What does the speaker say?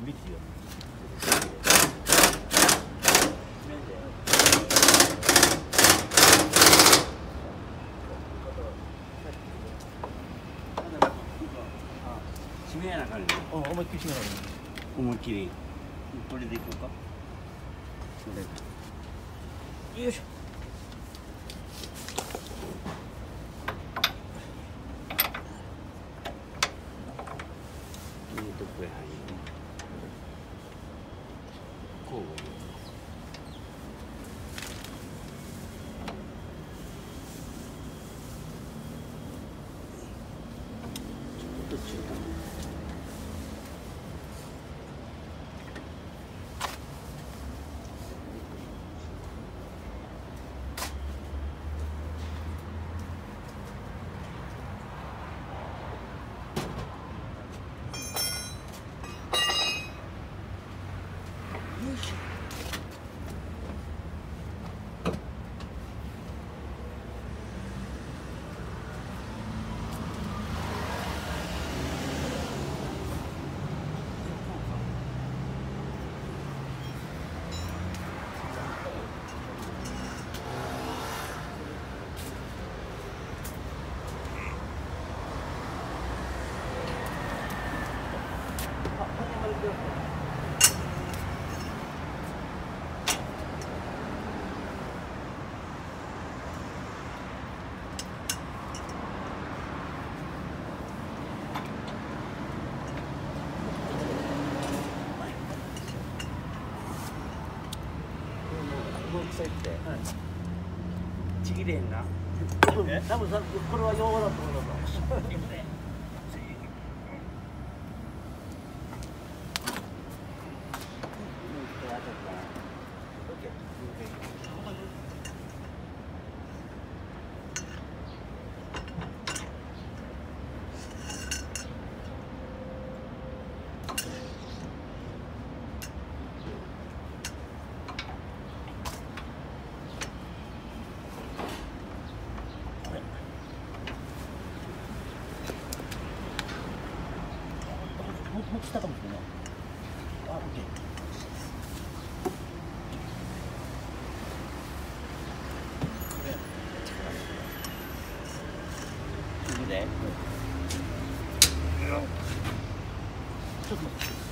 響きよ。締めやな感じ。思いっきり締めな感じ。思いっきり。これでいこうか。これ。よいしょ。ちぎれんな。多分さ、これは用語だと思うけど。したかもしれない。あ、オッケー。ちょっと待って。